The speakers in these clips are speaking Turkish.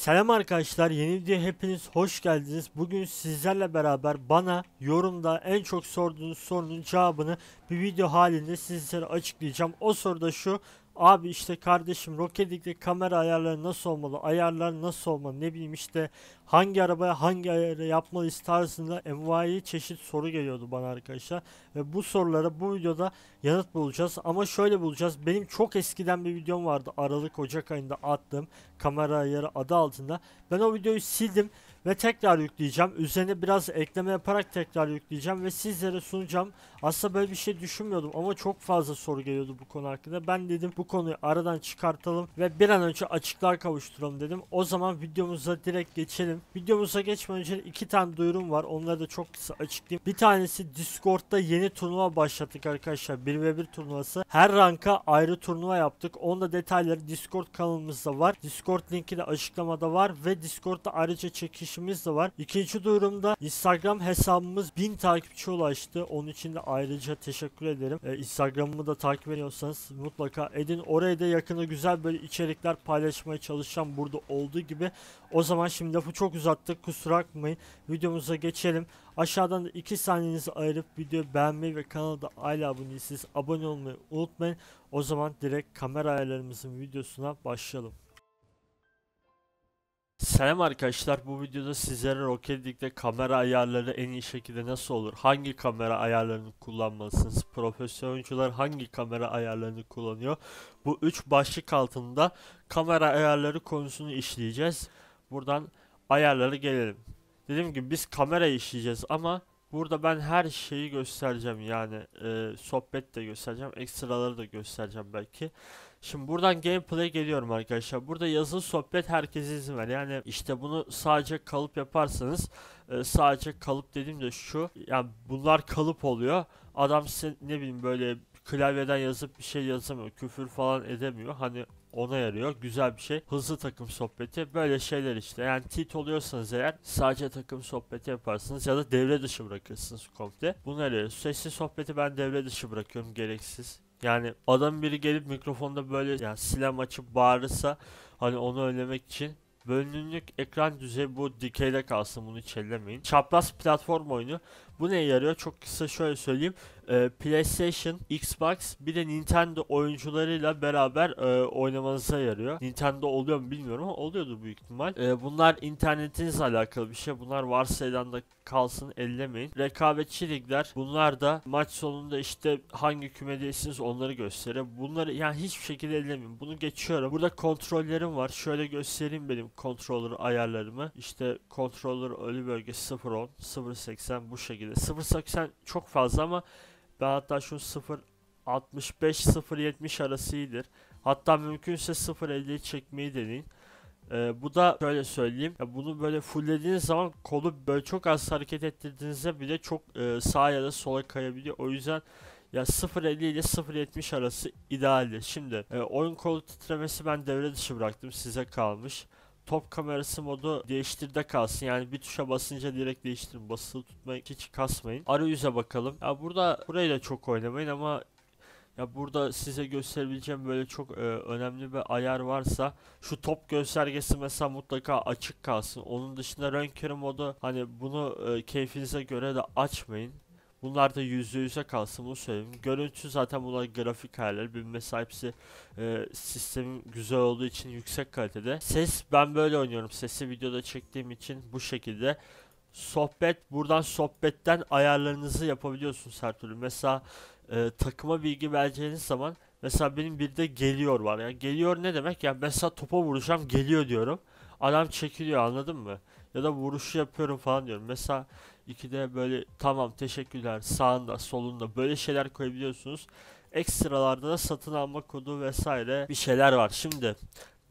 Selam arkadaşlar, yeni videoya hepiniz hoş geldiniz. Bugün sizlerle beraber bana yorumda en çok sorduğunuz sorunun cevabını bir video halinde sizlere açıklayacağım. O soru da şu: abi işte kardeşim Rocket League'de kamera ayarları nasıl olmalı, ayarlar nasıl olmalı, ne bileyim işte hangi arabaya hangi ayarı yapmalıyız tarzında envai çeşit soru geliyordu bana arkadaşlar. Ve bu sorulara bu videoda yanıt bulacağız ama şöyle bulacağız. Benim çok eskiden bir videom vardı, Aralık-Ocak ayında attığım, kamera ayarı adı altında. Ben o videoyu sildim ve tekrar yükleyeceğim. Üzerine biraz ekleme yaparak tekrar yükleyeceğim ve sizlere sunacağım. Aslında böyle bir şey düşünmüyordum ama çok fazla soru geliyordu bu konu hakkında. Ben dedim bu konuyu aradan çıkartalım ve bir an önce açıklığa kavuşturalım dedim. O zaman videomuza direkt geçelim. Videomuza geçmeden önce iki tane duyurum var. Onları da çok kısa açıklayayım. Bir tanesi, Discord'da yeni turnuva başlattık arkadaşlar. 1v1 turnuvası. Her ranka ayrı turnuva yaptık. Onun da detayları Discord kanalımızda var. Discord linki de açıklamada var ve Discord'da ayrıca çekiş de var. İkinci duyurumda Instagram hesabımız 1000 takipçiye ulaştı. Onun için de ayrıca teşekkür ederim. Instagram'ımı da takip ediyorsanız mutlaka edin. Oraya da yakında güzel böyle içerikler paylaşmaya çalışacağım burada olduğu gibi. O zaman şimdi lafı çok uzattık, kusura bakmayın. Videomuza geçelim. Aşağıdan da 2 saniyenizi ayırıp videoyu beğenmeyi ve kanala da hala abone değilseniz abone olmayı unutmayın. O zaman direkt kamera ayarlarımızın videosuna başlayalım. Selam arkadaşlar, bu videoda sizlere Rocket League'de kamera ayarları en iyi şekilde nasıl olur, hangi kamera ayarlarını kullanmalısınız, profesyonel oyuncular hangi kamera ayarlarını kullanıyor, bu 3 başlık altında kamera ayarları konusunu işleyeceğiz. Buradan ayarlara gelelim. Dediğim gibi biz kamera işleyeceğiz ama burada ben her şeyi göstereceğim, yani sohbet de göstereceğim, ekstraları da göstereceğim belki. Şimdi buradan gameplay'e geliyorum arkadaşlar. Burada yazılı sohbet herkese izin ver. Yani işte bunu sadece kalıp yaparsanız, sadece kalıp dediğimde şu, yani bunlar kalıp oluyor. Adam size ne bileyim böyle klavyeden yazıp bir şey yazamıyor, küfür falan edemiyor. Hani ona yarıyor, güzel bir şey. Hızlı takım sohbeti böyle şeyler işte. Yani tit oluyorsanız eğer sadece takım sohbeti yaparsınız ya da devre dışı bırakırsınız komple. Bunu yarıyor. Sesli sohbeti ben devre dışı bırakıyorum, gereksiz. Yani adam biri gelip mikrofonda böyle yani silem açıp bağırırsa hani onu önlemek için. Bölünümlük ekran düzeyi bu dikeyde kalsın, bunu çellemeyin. Çapraz platform oyunu. Bu neye yarıyor? Çok kısa şöyle söyleyeyim. PlayStation, Xbox bir de Nintendo oyuncularıyla beraber oynamanıza yarıyor. Nintendo oluyor mu bilmiyorum ama oluyordur büyük ihtimal. Bunlar internetinizle alakalı bir şey. Bunlar varsayılan da kalsın, ellemeyin. Rekabetçi ligler. Bunlar da maç sonunda işte hangi kümedeysiniz onları gösteriyor. Bunları yani hiçbir şekilde ellemeyin. Bunu geçiyorum. Burada kontrollerim var. Şöyle göstereyim benim controller ayarlarımı. İşte controller ölü bölge 0-10, 0-80 bu şekilde. 0-80 çok fazla ama ben hatta şu 0.65-0.70 arası iyidir. Hatta mümkünse 0.50'yi çekmeyi deneyin. Bu da şöyle söyleyeyim. Ya bunu böyle fullediğiniz zaman kolu böyle çok az hareket ettirdiğinizde bile çok sağa ya da sola kayabiliyor. O yüzden ya 0.50 ile 0.70 arası idealdir. Şimdi oyun kolu titremesi ben devre dışı bıraktım, size kalmış. Top kamerası modu değiştirde kalsın, yani bir tuşa basınca direkt değiştirin, basılı tutmayın, hiç kasmayın. Arayüze bakalım. Ya burada burayı da çok oynamayın ama ya burada size gösterebileceğim böyle çok önemli bir ayar varsa şu top göstergesi mesela mutlaka açık kalsın. Onun dışında röntgen modu, hani bunu keyfinize göre de açmayın. Bunlar da %100'e kalsın, bunu söyleyeyim. Görüntü zaten bunlar grafik ayarları. Bir mesela hepsi sistemin güzel olduğu için yüksek kalitede. Ses ben böyle oynuyorum. Sesi videoda çektiğim için bu şekilde. Sohbet, buradan sohbetten ayarlarınızı yapabiliyorsunuz her türlü. Mesela takıma bilgi vereceğiniz zaman mesela benim bir de geliyor var. Yani geliyor ne demek? Yani mesela topa vuracağım, geliyor diyorum. Adam çekiliyor, anladın mı? Ya da vuruşu yapıyorum falan diyorum. Mesela ikide böyle tamam teşekkürler, sağında solunda böyle şeyler koyabiliyorsunuz. Ekstralarda da satın alma kodu vesaire bir şeyler var. Şimdi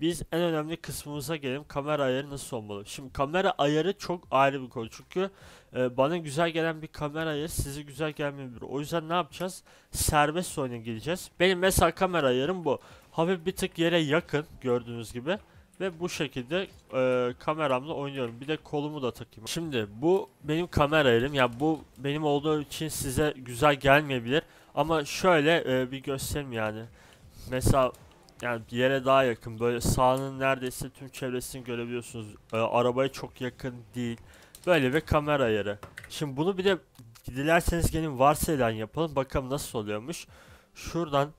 biz en önemli kısmımıza gelelim. Kamera ayarı nasıl olmalı? Şimdi kamera ayarı çok ayrı bir konu. Çünkü bana güzel gelen bir kamera ayarı size güzel gelmeyebilir. O yüzden ne yapacağız? Serbest oyuna gireceğiz. Benim mesela kamera ayarım bu. Hafif bir tık yere yakın gördüğünüz gibi. Ve bu şekilde kameramla oynuyorum. Bir de kolumu da takayım. Şimdi bu benim kamera elim. Ya bu benim olduğu için size güzel gelmeyebilir. Ama şöyle bir göstereyim yani. Mesela yani yere daha yakın, böyle sahanın neredeyse tüm çevresini görebiliyorsunuz. Arabaya çok yakın değil. Böyle bir kamera ayarı. Şimdi bunu bir de dilerseniz gelin varsayılan yapalım. Bakalım nasıl oluyormuş. Şuradan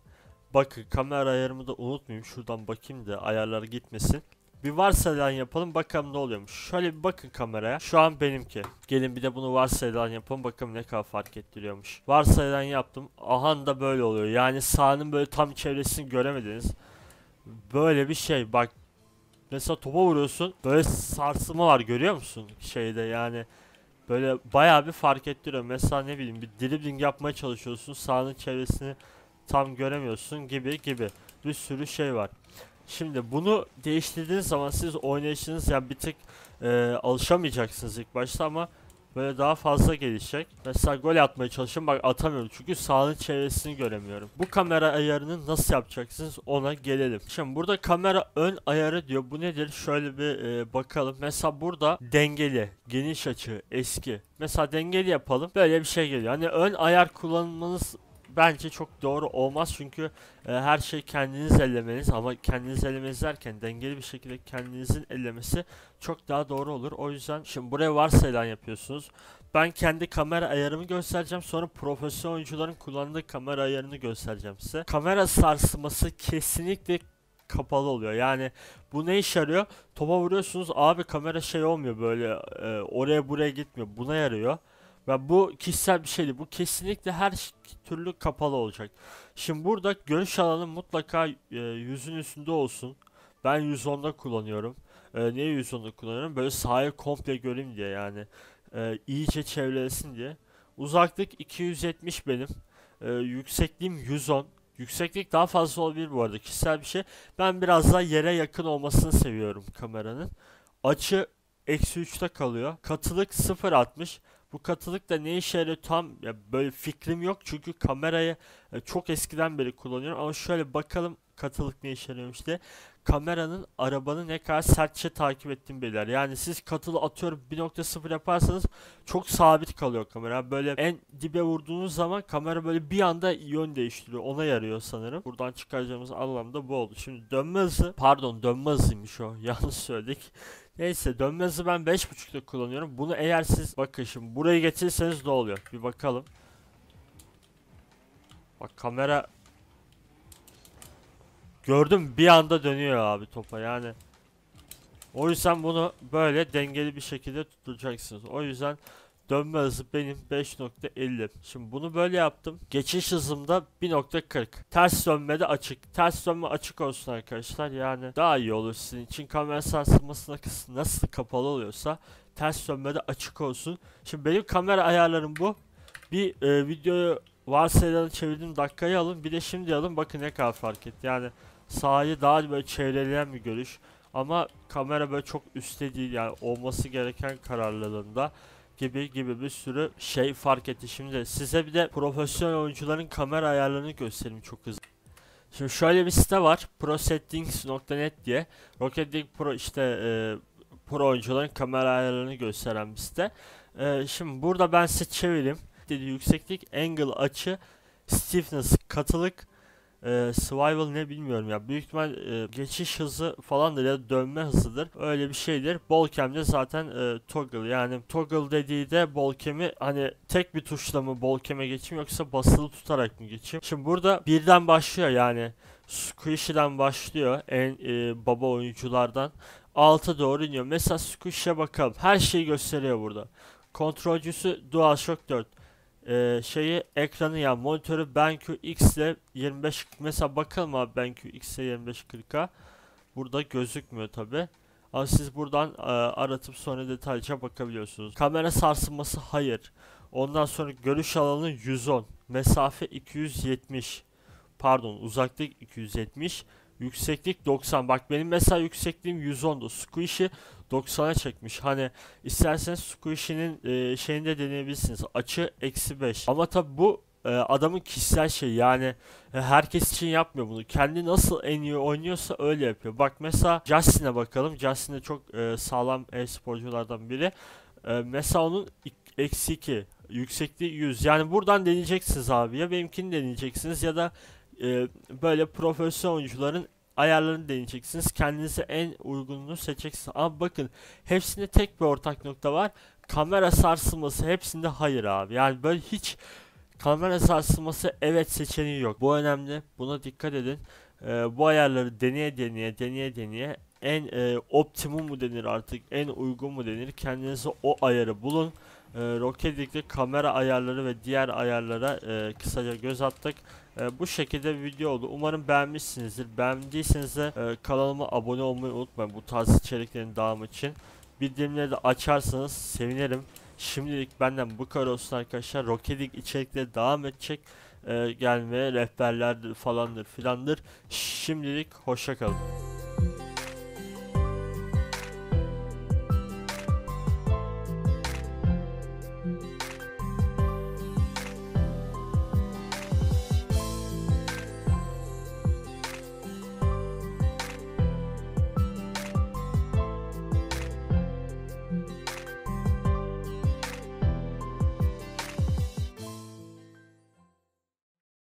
bakın, kamera ayarımı da unutmayayım. Şuradan bakayım da ayarlar gitmesin. Bir varsayılan yapalım bakalım ne oluyormuş. Şöyle bir bakın kameraya. Şu an benimki. Gelin bir de bunu varsayılan yapalım bakalım ne kadar fark ettiriyormuş. Varsayılan yaptım. Aha da böyle oluyor. Yani sahanın böyle tam çevresini göremediniz. Böyle bir şey bak. Mesela topa vuruyorsun. Böyle sarsılma var, görüyor musun? Şeyde yani. Böyle bayağı bir fark ettiriyor. Mesela ne bileyim bir dribbling yapmaya çalışıyorsun. Sahanın çevresini tam göremiyorsun gibi gibi. Bir sürü şey var. Şimdi bunu değiştirdiğiniz zaman siz oynayışınız yani bir tık alışamayacaksınız ilk başta ama böyle daha fazla gelişecek. Mesela gol atmaya çalışıyorum, bak atamıyorum çünkü sahanın çevresini göremiyorum. Bu kamera ayarını nasıl yapacaksınız ona gelelim. Şimdi burada kamera ön ayarı diyor, bu nedir? Şöyle bir bakalım. Mesela burada dengeli, geniş açı, eski. Mesela dengeli yapalım, böyle bir şey geliyor. Hani ön ayar kullanmanız bence çok doğru olmaz çünkü her şey kendiniz ellemeniz, ama kendiniz ellemeniz derken dengeli bir şekilde kendinizin ellemesi çok daha doğru olur. O yüzden şimdi buraya varsayılan yapıyorsunuz. Ben kendi kamera ayarımı göstereceğim, sonra profesyonel oyuncuların kullandığı kamera ayarını göstereceğim size. Kamera sarsılması kesinlikle kapalı oluyor. Yani bu ne işe yarıyor? Topa vuruyorsunuz abi, kamera şey olmuyor böyle oraya buraya gitmiyor, buna yarıyor. Ve bu kişisel bir şeydi. Bu kesinlikle her türlü kapalı olacak. Şimdi burada görüş alanı mutlaka yüzün üstünde olsun. Ben 110'da kullanıyorum. Niye 110'da kullanıyorum? Böyle sahayı komple göreyim diye yani. İyice çevrelesin diye. Uzaklık 270 benim. Yüksekliğim 110. Yükseklik daha fazla olabilir bu arada. Kişisel bir şey. Ben biraz daha yere yakın olmasını seviyorum kameranın. Açı -3'te kalıyor. Katılık 0.60. Bu katılık da ne işe yarıyor tam ya böyle fikrim yok çünkü kamerayı çok eskiden beri kullanıyorum ama şöyle bakalım katılık ne işe yarıyormuş diye. Kameranın arabanı ne kadar sertçe takip ettiğini belirler. Yani siz katılı atıyorum 1.0 yaparsanız çok sabit kalıyor kamera. Böyle en dibe vurduğunuz zaman kamera böyle bir anda yön değiştiriyor. Ona yarıyor sanırım. Buradan çıkaracağımız anlam da bu oldu. Şimdi dönme hızı, pardon dönme hızıymış o. Yanlış söyledik. Neyse dönme hızı ben 5.5'te kullanıyorum. Bunu eğer siz bakın şimdi burayı getirirseniz ne oluyor? Bir bakalım. Bak kamera... Gördüm bir anda dönüyor abi topa yani. O yüzden bunu böyle dengeli bir şekilde tutacaksınız. O yüzden dönme hızı benim 5.50. Şimdi bunu böyle yaptım. Geçiş hızımda 1.40. Ters dönme de açık. Ters dönme açık olsun arkadaşlar. Yani daha iyi olur sizin için. Kamera sarsılmasına nasıl kapalı oluyorsa ters dönme de açık olsun. Şimdi benim kamera ayarlarım bu. Bir videoyu varsayılanı çevirdiğim dakikayı alın. Bir de şimdi alın. Bakın ne kadar fark etti. Yani sahayı daha böyle çevreleyen bir görüş. Ama kamera böyle çok üstte değil. Yani olması gereken kararlılığında gibi bir sürü şey fark etti. Şimdi size bir de profesyonel oyuncuların kamera ayarlarını göstereyim çok hızlı. Şimdi şöyle bir site var. prosettings.net diye. Rocket League Pro işte pro oyuncuların kamera ayarlarını gösteren bir site. Şimdi burada ben size çevireyim. Dedi yükseklik, angle açı, stiffness katılık, swivel ne bilmiyorum ya, büyük ihtimal geçiş hızı falandır ya dönme hızıdır, öyle bir şeydir. Ballcam'de zaten toggle, yani toggle dediği de ballcam'i hani tek bir tuşla mı ballcam'e geçeyim yoksa basılı tutarak mı geçeyim. Şimdi burada birden başlıyor yani Squishy'den başlıyor en baba oyunculardan, alta doğru iniyor. Mesela Squishy'e bakalım, her şeyi gösteriyor burada. Kontrolcüsü DualShock 4. Şeyi ekranı ya yani monitörü BenQ XL2540. Mesela bakalım abi BenQ XL2540'a. Burada gözükmüyor tabi. Ama siz buradan aratıp sonra detaylıca bakabiliyorsunuz. Kamera sarsılması hayır. Ondan sonra görüş alanı 110. Mesafe 270. Pardon uzaklık 270. Yükseklik 90. Bak benim mesela yüksekliğim 110'du. Squishy 90'a çekmiş. Hani isterseniz Squishy'nin şeyinde deneyebilirsiniz. Açı -5. Ama tabi bu adamın kişisel şey yani herkes için yapmıyor bunu. Kendi nasıl en iyi oynuyorsa öyle yapıyor. Bak mesela Justin'e bakalım. Justin de çok sağlam e-sporculardan biri. Mesela onun -2. Yüksekliği 100. Yani buradan deneyeceksiniz abi. Ya benimkini deneyeceksiniz ya da böyle profesyonel oyuncuların ayarlarını deneyeceksiniz. Kendinize en uygununu seçeceksiniz. Ama bakın hepsinde tek bir ortak nokta var. Kamera sarsılması hepsinde hayır abi. Yani böyle hiç kamera sarsılması evet seçeneği yok. Bu önemli. Buna dikkat edin. Bu ayarları deneye deneye en optimum mu denir artık, en uygun mu denir, kendinize o ayarı bulun. Rocket League'de kamera ayarları ve diğer ayarlara kısaca göz attık. Bu şekilde bir video oldu. Umarım beğenmişsinizdir. Beğendiyseniz de kanalıma abone olmayı unutmayın bu tarz içeriklerin devamı için. Bildirimleri de açarsanız sevinirim. Şimdilik benden bu kadar olsun arkadaşlar. Rocket League içerikleri devam edecek. Gelmeye rehberlerdir falandır filandır. Şimdilik hoşça kalın.